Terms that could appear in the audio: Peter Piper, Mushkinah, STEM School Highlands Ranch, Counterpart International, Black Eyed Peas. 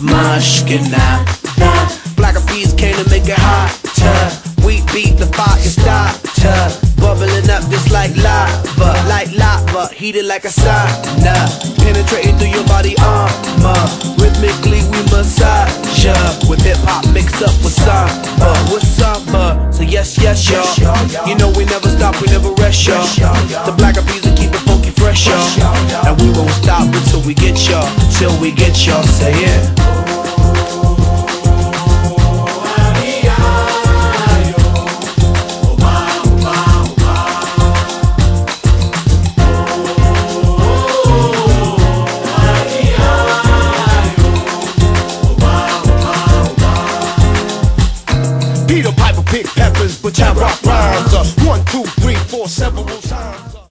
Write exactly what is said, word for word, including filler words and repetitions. Mushkinah, Black Eyed Peas came to make it hotter. We beat the fire starter, bubbling up just like lava, like lava, heated like a sauna, penetrating through your body armor. Rhythmically we massage ya with hip hop mixed up with samba, with samba. So yes, yes, y'all. You know we never stop, we never rest, y'all. The Black Eyed Peas will keep it funky fresh, y'all. And we won't stop until we get y'all, till we get y'all. Say it. Peter Piper picked peppers, but I rock rhymes. One, two, three, four, several times.